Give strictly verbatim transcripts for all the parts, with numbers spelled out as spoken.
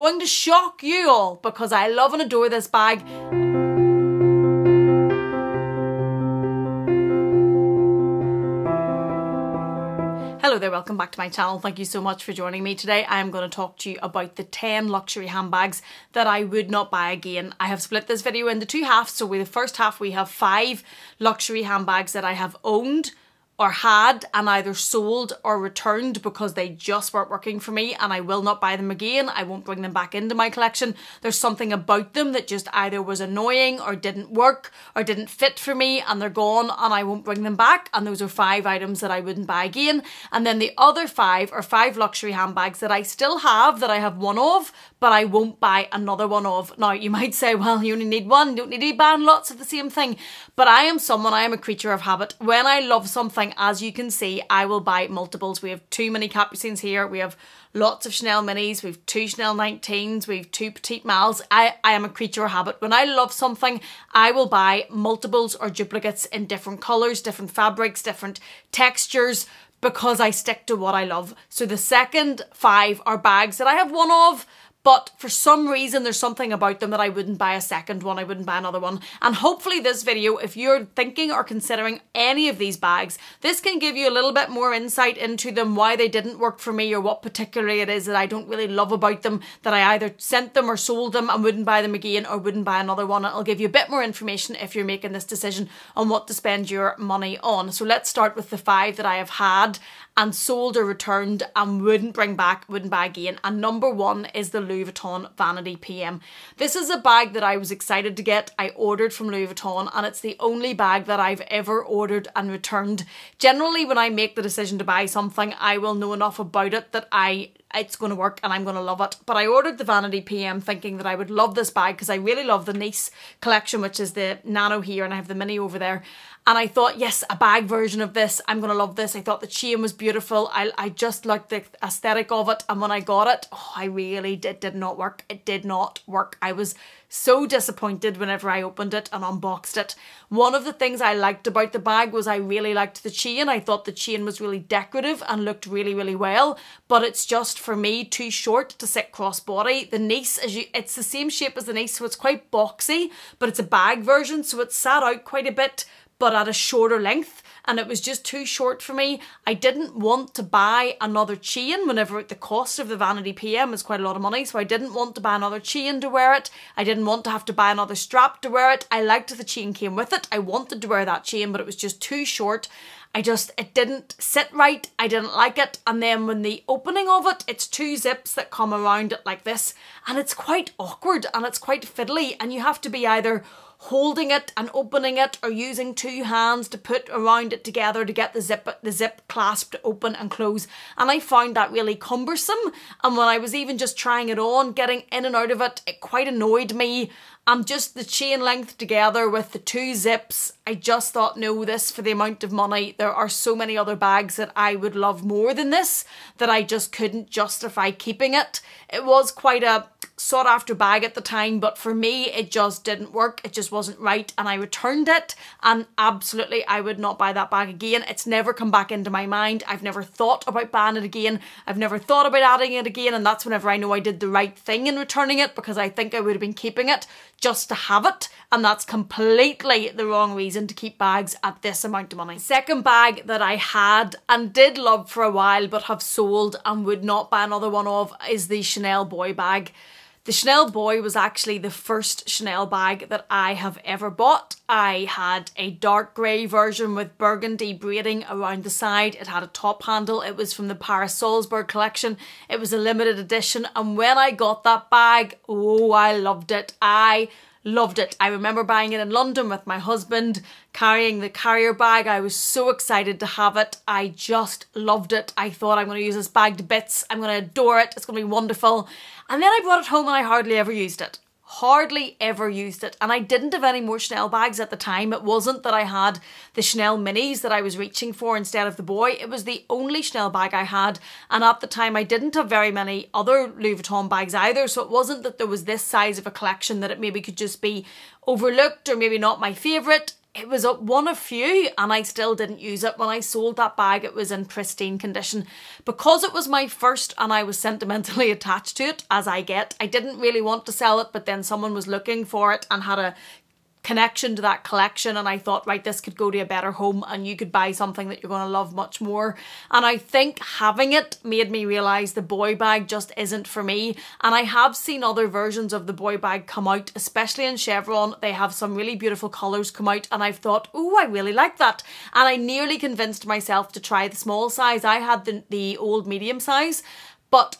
Going to shock you all because I love and adore this bag. Hello there, welcome back to my channel. Thank you so much for joining me today. I'm going to talk to you about the ten luxury handbags that I would not buy again. I have split this video into two halves. So with the first half, we have five luxury handbags that I have owned or had and either sold or returned because they just weren't working for me, and I will not buy them again. I won't bring them back into my collection. There's something about them that just either was annoying or didn't work or didn't fit for me, and they're gone and I won't bring them back. And those are five items that I wouldn't buy again. And then the other five are five luxury handbags that I still have, that I have one of, but I won't buy another one of. Now you might say, well, you only need one, you don't need to be buying lots of the same thing. But I am someone, I am a creature of habit. When I love something, as you can see, I will buy multiples. We have too many Capucines here. We have lots of Chanel Minis. We have two Chanel nineteens. We have two Petite Malles. I, I am a creature of habit. When I love something, I will buy multiples or duplicates in different colours, different fabrics, different textures, because I stick to what I love. So the second five are bags that I have one of, but for some reason, there's something about them that I wouldn't buy a second one, I wouldn't buy another one. And hopefully this video, if you're thinking or considering any of these bags, this can give you a little bit more insight into them, why they didn't work for me, or what particularly it is that I don't really love about them, that I either sent them or sold them and wouldn't buy them again or wouldn't buy another one. It'll give you a bit more information if you're making this decision on what to spend your money on. So let's start with the five that I have had and sold or returned and wouldn't bring back, wouldn't buy again. And number one is the Louis Vuitton Vanity P M. This is a bag that I was excited to get. I ordered from Louis Vuitton, and it's the only bag that I've ever ordered and returned. Generally, when I make the decision to buy something, I will know enough about it that I it's going to work and I'm going to love it. But I ordered the Vanity P M thinking that I would love this bag because I really love the Niece collection, which is the Nano here and I have the Mini over there. And I thought, yes, a bag version of this, I'm going to love this. I thought the chain was beautiful. I, I just liked the aesthetic of it. And when I got it, oh, I really did, did not work. It did not work. I was so disappointed whenever I opened it and unboxed it. One of the things I liked about the bag was I really liked the chain. I thought the chain was really decorative and looked really, really well. But it's just, for me, too short to sit cross-body. The Niece, as you, it's the same shape as the Niece, so it's quite boxy, but it's a bag version, so it sat out quite a bit, but at a shorter length, and it was just too short for me. I didn't want to buy another chain whenever the cost of the Vanity P M is quite a lot of money, so I didn't want to buy another chain to wear it. I didn't want to have to buy another strap to wear it. I liked the chain came with it. I wanted to wear that chain, but it was just too short. I just, it didn't sit right. I didn't like it. And then when the opening of it, it's two zips that come around it like this, and it's quite awkward and it's quite fiddly, and you have to be either holding it and opening it or using two hands to put around it together to get the zip the zip clasp to open and close. And I found that really cumbersome. And when I was even just trying it on, getting in and out of it, it quite annoyed me. And just the chain length together with the two zips, I just thought, no, this, for the amount of money, there are so many other bags that I would love more than this, that I just couldn't justify keeping it. It was quite a sought after bag at the time, but for me, it just didn't work. It just wasn't right, and I returned it, and absolutely I would not buy that bag again. It's never come back into my mind. I've never thought about buying it again. I've never thought about adding it again, and that's whenever I know I did the right thing in returning it, because I think I would have been keeping it just to have it, and that's completely the wrong reason to keep bags at this amount of money. Second bag that I had and did love for a while but have sold and would not buy another one of is the Chanel Boy bag. The Chanel Boy was actually the first Chanel bag that I have ever bought. I had a dark grey version with burgundy braiding around the side. It had a top handle. It was from the Paris Salzburg collection. It was a limited edition. And when I got that bag, oh, I loved it. I loved it. I remember buying it in London with my husband, carrying the carrier bag. I was so excited to have it. I just loved it. I thought, I'm going to use this bag to bits. I'm going to adore it. It's going to be wonderful. And then I brought it home and I hardly ever used it. Hardly ever used it. And I didn't have any more Chanel bags at the time. It wasn't that I had the Chanel Minis that I was reaching for instead of the Boy. It was the only Chanel bag I had. And at the time, I didn't have very many other Louis Vuitton bags either. So it wasn't that there was this size of a collection that it maybe could just be overlooked or maybe not my favourite. It was up one of few and I still didn't use it. When I sold that bag, it was in pristine condition. Because it was my first and I was sentimentally attached to it, as I get, I didn't really want to sell it, but then someone was looking for it and had a connection to that collection, and I thought, right, this could go to a better home and you could buy something that you're going to love much more. And I think having it made me realise the boy bag just isn't for me. And I have seen other versions of the boy bag come out, especially in Chevron. They have some really beautiful colours come out and I've thought, oh, I really like that. And I nearly convinced myself to try the small size. I had the, the old medium size, but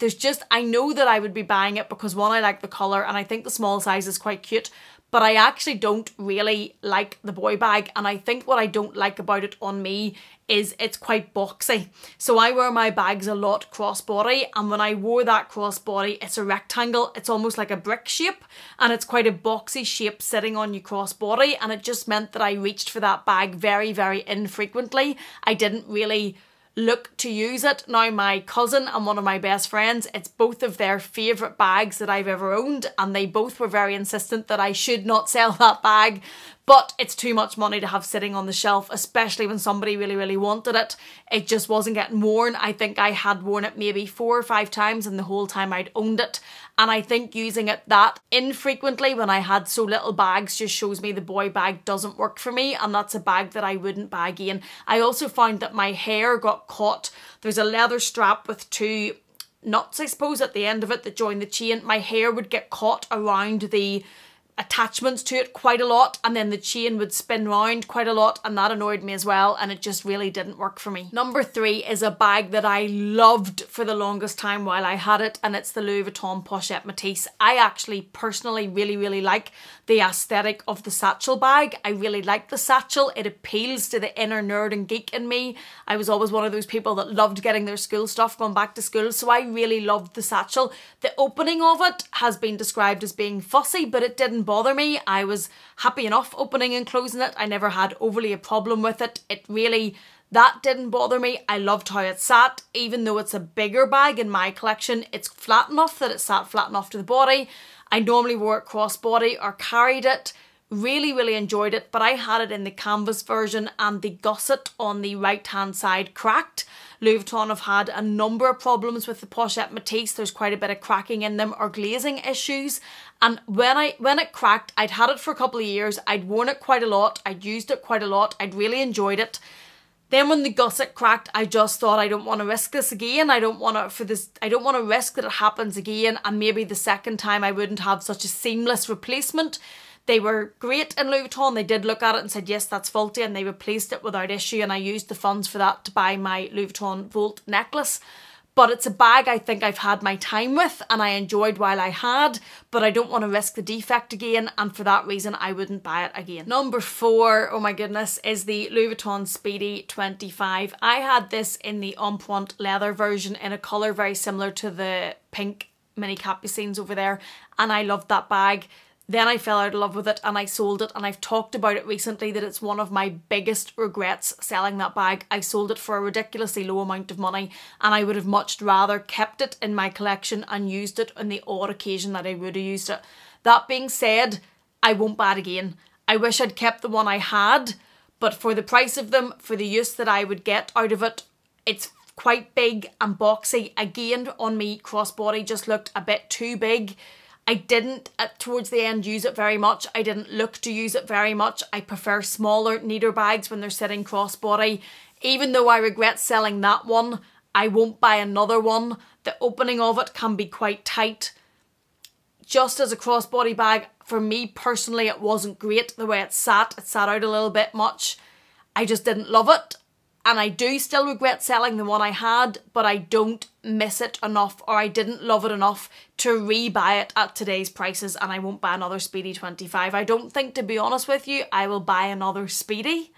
there's just, I know that I would be buying it because, one, I like the colour and I think the small size is quite cute. But I actually don't really like the boy bag, and I think what I don't like about it on me is it's quite boxy. So I wear my bags a lot crossbody, and when I wore that crossbody, it's a rectangle, it's almost like a brick shape, and it's quite a boxy shape sitting on you crossbody, and it just meant that I reached for that bag very, very infrequently. I didn't really look to use it. Now my cousin and one of my best friends, it's both of their favourite bags that I've ever owned, and they both were very insistent that I should not sell that bag, but it's too much money to have sitting on the shelf, especially when somebody really, really wanted it. It just wasn't getting worn. I think I had worn it maybe four or five times in the whole time I'd owned it. And I think using it that infrequently when I had so little bags just shows me the boy bag doesn't work for me, and that's a bag that I wouldn't buy again. I also found that my hair got caught. There's a leather strap with two knots, I suppose, at the end of it that join the chain. My hair would get caught around the attachments to it quite a lot, and then the chain would spin round quite a lot, and that annoyed me as well, and it just really didn't work for me. Number three is a bag that I loved for the longest time while I had it, and it's the Louis Vuitton Pochette Matisse. I actually personally really, really like the aesthetic of the satchel bag. I really like the satchel. It appeals to the inner nerd and geek in me. I was always one of those people that loved getting their school stuff going back to school, so I really loved the satchel. The opening of it has been described as being fussy, but it didn't bother me. I was happy enough opening and closing it. I never had overly a problem with it. It really, that didn't bother me. I loved how it sat. Even though it's a bigger bag in my collection, it's flat enough that it sat flat enough to the body. I normally wore it crossbody or carried it. Really, really enjoyed it, but I had it in the canvas version and the gusset on the right hand side cracked. Louis Vuitton have had a number of problems with the Pochette Matisse. There's quite a bit of cracking in them or glazing issues. And when I when it cracked, I'd had it for a couple of years. I'd worn it quite a lot. I'd used it quite a lot. I'd really enjoyed it. Then when the gusset cracked, I just thought, I don't want to risk this again. I don't want to for this. I don't want to risk that it happens again. And maybe the second time I wouldn't have such a seamless replacement. They were great in Louis Vuitton. They did look at it and said, yes, that's faulty, and they replaced it without issue, and I used the funds for that to buy my Louis Vuitton Vault necklace. But it's a bag I think I've had my time with and I enjoyed while I had, but I don't want to risk the defect again, and for that reason I wouldn't buy it again. Number four, oh my goodness, is the Louis Vuitton Speedy twenty-five. I had this in the en pointe leather version in a colour very similar to the pink mini Capucines over there, and I loved that bag. Then I fell out of love with it and I sold it, and I've talked about it recently that it's one of my biggest regrets selling that bag. I sold it for a ridiculously low amount of money, and I would have much rather kept it in my collection and used it on the odd occasion that I would have used it. That being said, I won't buy it again. I wish I'd kept the one I had, but for the price of them, for the use that I would get out of it, it's quite big and boxy. Again, on me, crossbody just looked a bit too big. I didn't, at, towards the end, use it very much. I didn't look to use it very much. I prefer smaller, neater bags when they're sitting crossbody. Even though I regret selling that one, I won't buy another one. The opening of it can be quite tight. Just as a crossbody bag, for me personally, it wasn't great the way it sat. It sat out a little bit much. I just didn't love it. And I do still regret selling the one I had, but I don't miss it enough, or I didn't love it enough to rebuy it at today's prices, and I won't buy another Speedy twenty-five. I don't think, to be honest with you, I will buy another Speedy,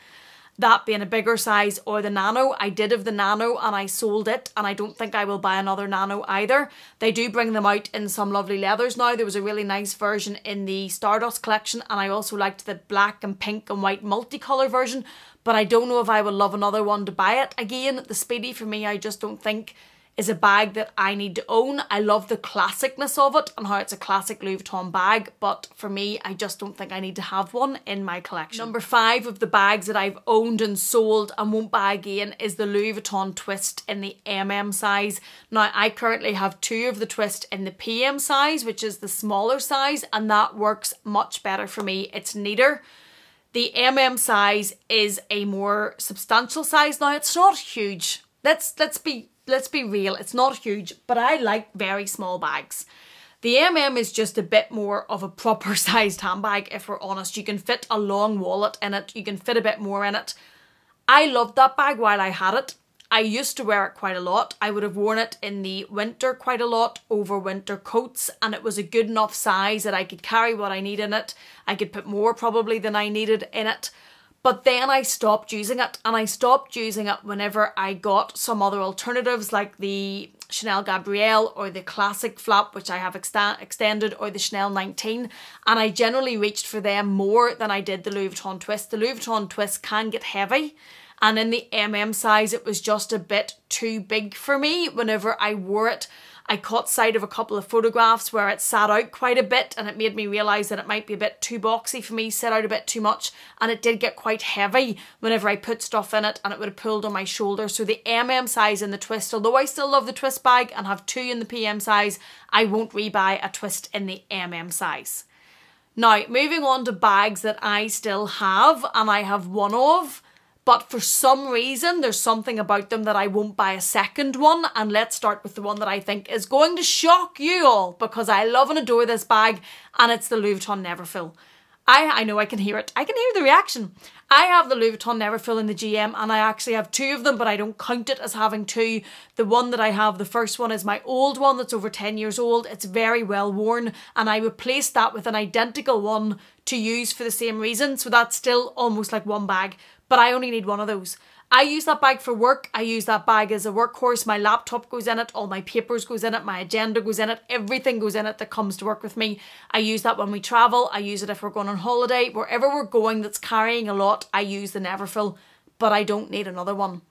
that being a bigger size or the Nano. I did have the Nano and I sold it, and I don't think I will buy another Nano either. They do bring them out in some lovely leathers now. There was a really nice version in the Stardust collection, and I also liked the black and pink and white multicolour version. But I don't know if I would love another one to buy it again. The Speedy, for me, I just don't think is a bag that I need to own. I love the classicness of it and how it's a classic Louis Vuitton bag, but for me, I just don't think I need to have one in my collection. Number five of the bags that I've owned and sold and won't buy again is the Louis Vuitton Twist in the M M size. Now, I currently have two of the Twist in the P M size, which is the smaller size, and that works much better for me. It's neater. The M M size is a more substantial size. Now, it's not huge. Let's let's be let's be real. It's not huge, but I like very small bags. The M M is just a bit more of a proper sized handbag, if we're honest. You can fit a long wallet in it. You can fit a bit more in it. I loved that bag while I had it. I used to wear it quite a lot. I would have worn it in the winter quite a lot over winter coats, and it was a good enough size that I could carry what I need in it. I could put more probably than I needed in it. But then I stopped using it, and I stopped using it whenever I got some other alternatives like the Chanel Gabrielle or the classic flap, which I have ext extended, or the Chanel nineteen, and I generally reached for them more than I did the Louis Vuitton Twist. The Louis Vuitton Twist can get heavy, and in the M M size, it was just a bit too big for me whenever I wore it. I caught sight of a couple of photographs where it sat out quite a bit, and it made me realise that it might be a bit too boxy for me, set out a bit too much, and it did get quite heavy whenever I put stuff in it, and it would have pulled on my shoulder. So the M M size in the Twist, although I still love the Twist bag and have two in the P M size, I won't rebuy a Twist in the M M size. Now, moving on to bags that I still have, and I have one of, but for some reason, there's something about them that I won't buy a second one. And let's start with the one that I think is going to shock you all, because I love and adore this bag, and it's the Louis Vuitton Neverfull. I, I know I can hear it. I can hear the reaction. I have the Louis Vuitton Neverfull in the G M, and I actually have two of them, but I don't count it as having two. The one that I have, the first one, is my old one that's over ten years old. It's very well worn, and I replaced that with an identical one to use for the same reason. So that's still almost like one bag. But I only need one of those. I use that bag for work. I use that bag as a workhorse. My laptop goes in it. All my papers goes in it. My agenda goes in it. Everything goes in it that comes to work with me. I use that when we travel. I use it if we're going on holiday. Wherever we're going that's carrying a lot, I use the Neverfull. But I don't need another one.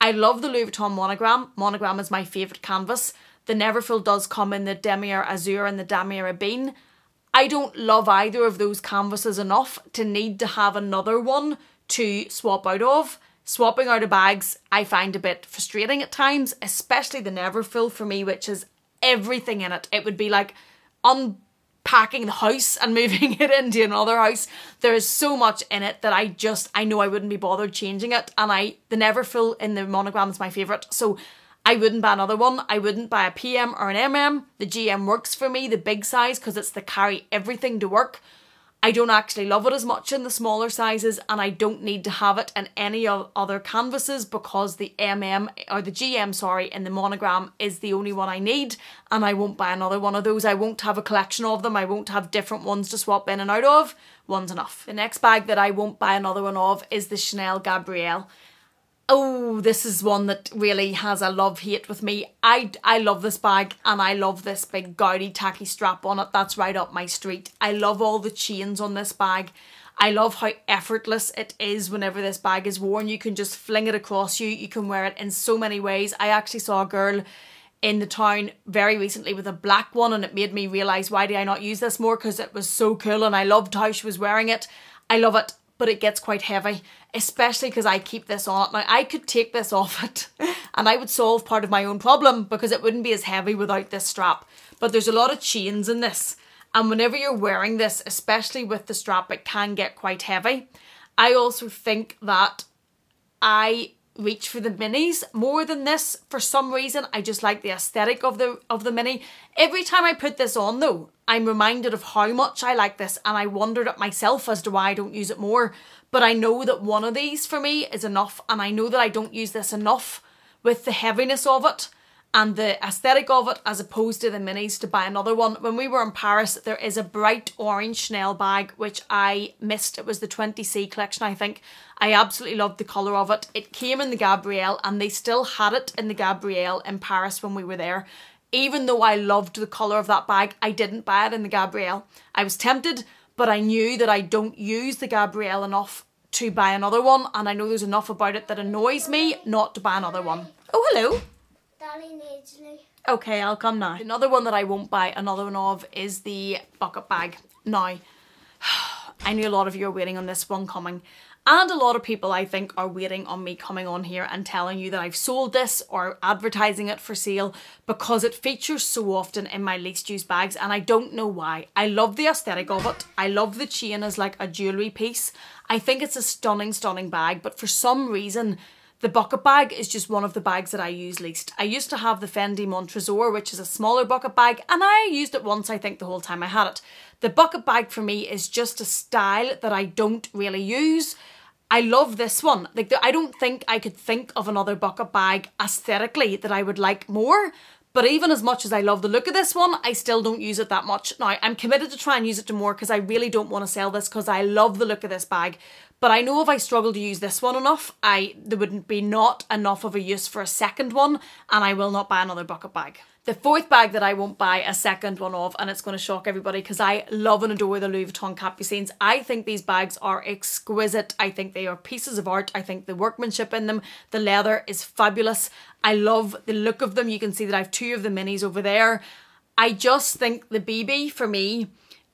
I love the Louis Vuitton Monogram. Monogram is my favourite canvas. The Neverfull does come in the Damier Azur and the Damier Ebene. I don't love either of those canvases enough to need to have another one to swap out of. Swapping out of bags I find a bit frustrating at times, especially the Neverfull for me, which is everything in it. It would be like unpacking the house and moving it into another house. There is so much in it that I just, I know I wouldn't be bothered changing it, and I, the Neverfull in the Monogram is my favourite, so I wouldn't buy another one. I wouldn't buy a P M or an M M. The G M works for me, the big size, because it's the carry everything to work. I don't actually love it as much in the smaller sizes, and I don't need to have it in any other canvases, because the M M, or the G M, sorry, in the Monogram is the only one I need, and I won't buy another one of those. I won't have a collection of them. I won't have different ones to swap in and out of. One's enough. The next bag that I won't buy another one of is the Chanel Gabrielle. Oh, this is one that really has a love-hate with me. I, I love this bag, and I love this big gaudy tacky strap on it. That's right up my street. I love all the chains on this bag. I love how effortless it is whenever this bag is worn. You can just fling it across you. You can wear it in so many ways. I actually saw a girl in the town very recently with a black one, and it made me realise, why did I not use this more? Because it was so cool, and I loved how she was wearing it. I love it. But it gets quite heavy, especially because I keep this on it. Now, I could take this off it and I would solve part of my own problem, because it wouldn't be as heavy without this strap. But there's a lot of chains in this, and whenever you're wearing this, especially with the strap, it can get quite heavy. I also think that I reach for the minis more than this for some reason. I just like the aesthetic of the of the mini. Every time I put this on though, I'm reminded of how much I like this, and I wondered at myself as to why I don't use it more. But I know that one of these for me is enough, and I know that I don't use this enough with the heaviness of it and the aesthetic of it as opposed to the minis to buy another one. When we were in Paris, there is a bright orange Chanel bag which I missed. It was the twenty C collection, I think. I absolutely loved the colour of it. It came in the Gabrielle, and they still had it in the Gabrielle in Paris when we were there. Even though I loved the colour of that bag, I didn't buy it in the Gabrielle. I was tempted, but I knew that I don't use the Gabrielle enough to buy another one, and I know there's enough about it that annoys me not to buy another one. Oh, hello. darling easily. Okay, I'll come now. Another one that I won't buy another one of is the bucket bag. Now, I knew a lot of you are waiting on this one coming, and a lot of people I think are waiting on me coming on here and telling you that I've sold this or advertising it for sale, because it features so often in my least used bags and I don't know why. I love the aesthetic of it. I love the chain as like a jewellery piece. I think it's a stunning, stunning bag, but for some reason, the bucket bag is just one of the bags that I use least. I used to have the Fendi Montresor, which is a smaller bucket bag, and I used it once, I think, the whole time I had it. The bucket bag for me is just a style that I don't really use. I love this one. Like, I don't think I could think of another bucket bag aesthetically that I would like more. But even as much as I love the look of this one, I still don't use it that much. Now, I'm committed to try and use it to more because I really don't want to sell this because I love the look of this bag. But I know if I struggle to use this one enough, I there wouldn't be not enough of a use for a second one, and I will not buy another bucket bag. The fourth bag that I won't buy a second one of, and it's going to shock everybody because I love and adore the Louis Vuitton Capucines. I think these bags are exquisite. I think they are pieces of art. I think the workmanship in them, the leather is fabulous. I love the look of them. You can see that I have two of the minis over there. I just think the B B for me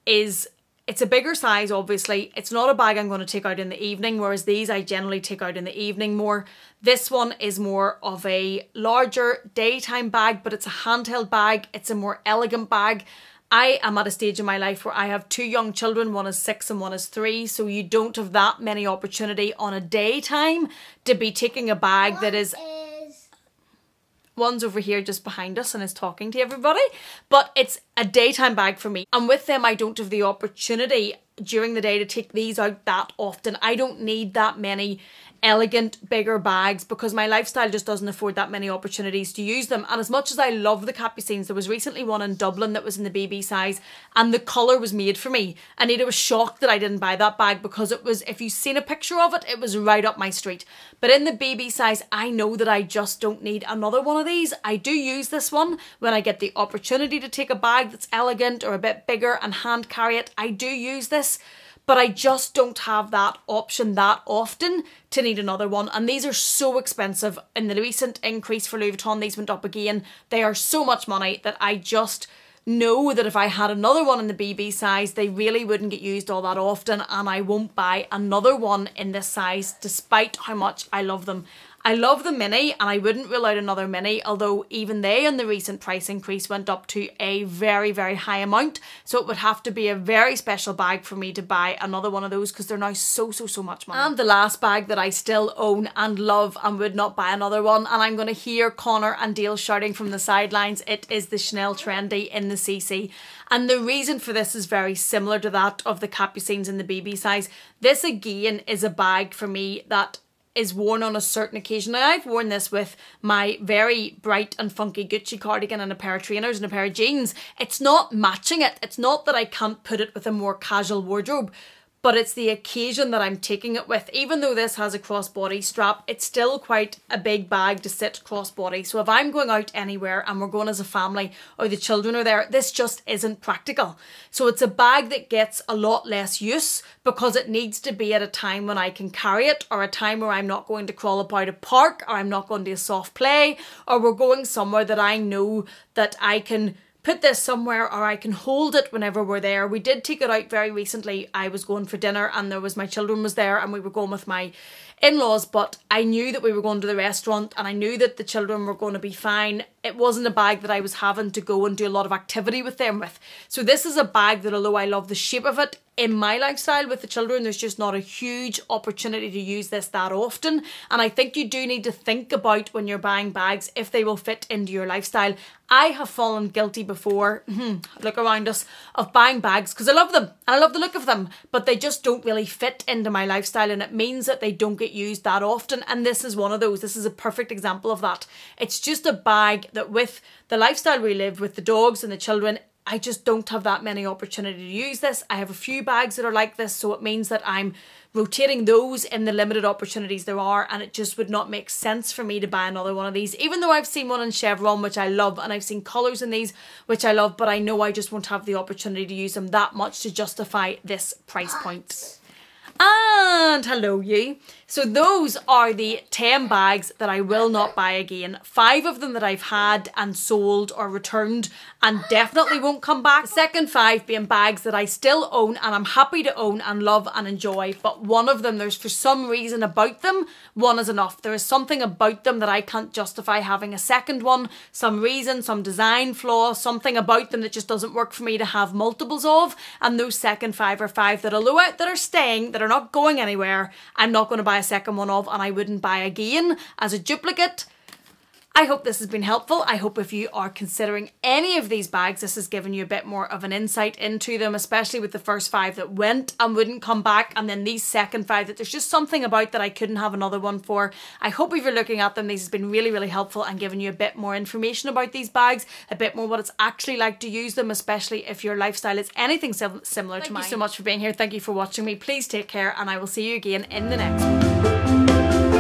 is... It's a bigger size, obviously. It's not a bag I'm going to take out in the evening, whereas these I generally take out in the evening more. This one is more of a larger daytime bag, but it's a handheld bag. It's a more elegant bag. I am at a stage in my life where I have two young children, one is six and one is three, so you don't have that many opportunity on a daytime to be taking a bag that is... One's over here just behind us and is talking to everybody, but it's a daytime bag for me, and with them I don't have the opportunity during the day to take these out that often. I don't need that many elegant bigger bags because my lifestyle just doesn't afford that many opportunities to use them. And as much as I love the Capucines, there was recently one in Dublin that was in the B B size and the colour was made for me. Anita was shocked that I didn't buy that bag because it was, if you've seen a picture of it, it was right up my street. But in the B B size, I know that I just don't need another one of these. I do use this one when I get the opportunity to take a bag that's elegant or a bit bigger and hand carry it. I do use this, but I just don't have that option that often to need another one. And these are so expensive. In the recent increase for Louis Vuitton, these went up again. They are so much money that I just know that if I had another one in the B B size, they really wouldn't get used all that often, and I won't buy another one in this size despite how much I love them. I love the mini, and I wouldn't rule out another mini, although even they in the recent price increase went up to a very, very high amount. So it would have to be a very special bag for me to buy another one of those because they're now so, so, so much money. And the last bag that I still own and love and would not buy another one, and I'm going to hear Connor and Dale shouting from the sidelines, it is the Chanel Trendy in the C C. And the reason for this is very similar to that of the Capucines in the B B size. This again is a bag for me that is worn on a certain occasion. Now, I've worn this with my very bright and funky Gucci cardigan and a pair of trainers and a pair of jeans. It's not matching it. It's not that I can't put it with a more casual wardrobe, but it's the occasion that I'm taking it with. Even though this has a crossbody strap, it's still quite a big bag to sit crossbody. So if I'm going out anywhere and we're going as a family or the children are there, this just isn't practical. So it's a bag that gets a lot less use because it needs to be at a time when I can carry it, or a time where I'm not going to crawl about a park, or I'm not going to a soft play, or we're going somewhere that I know that I can put this somewhere, or I can hold it whenever we're there. We did take it out very recently. I was going for dinner and there was my children was there and we were going with my in-laws, but I knew that we were going to the restaurant and I knew that the children were going to be fine. It wasn't a bag that I was having to go and do a lot of activity with them with. So this is a bag that, although I love the shape of it, in my lifestyle with the children, there's just not a huge opportunity to use this that often. And I think you do need to think about when you're buying bags if they will fit into your lifestyle. I have fallen guilty before, look around us, of buying bags because I love them and I love the look of them, but they just don't really fit into my lifestyle, and it means that they don't get used that often. And this is one of those. This is a perfect example of that. It's just a bag that, with the lifestyle we live, with the dogs and the children, I just don't have that many opportunity to use this. I have a few bags that are like this, so it means that I'm rotating those in the limited opportunities there are, and it just would not make sense for me to buy another one of these, even though I've seen one in Chevron, which I love, and I've seen colours in these, which I love, but I know I just won't have the opportunity to use them that much to justify this price point. And hello you. So those are the ten bags that I will not buy again. Five of them that I've had and sold or returned and definitely won't come back. The second five being bags that I still own and I'm happy to own and love and enjoy, but one of them, there's for some reason about them, one is enough. There is something about them that I can't justify having a second one. Some reason, some design flaw, something about them that just doesn't work for me to have multiples of. And those second five are five that although that are staying, that are not going anywhere, I'm not going to buy a second one of, and I wouldn't buy again as a duplicate. I hope this has been helpful. I hope if you are considering any of these bags, this has given you a bit more of an insight into them, especially with the first five that went and wouldn't come back, and then these second five that there's just something about that I couldn't have another one for. I hope if you're looking at them, these has been really, really helpful and given you a bit more information about these bags, a bit more what it's actually like to use them, especially if your lifestyle is anything sim similar to mine. Thank you so much for being here. Thank you for watching me. Please take care, and I will see you again in the next one.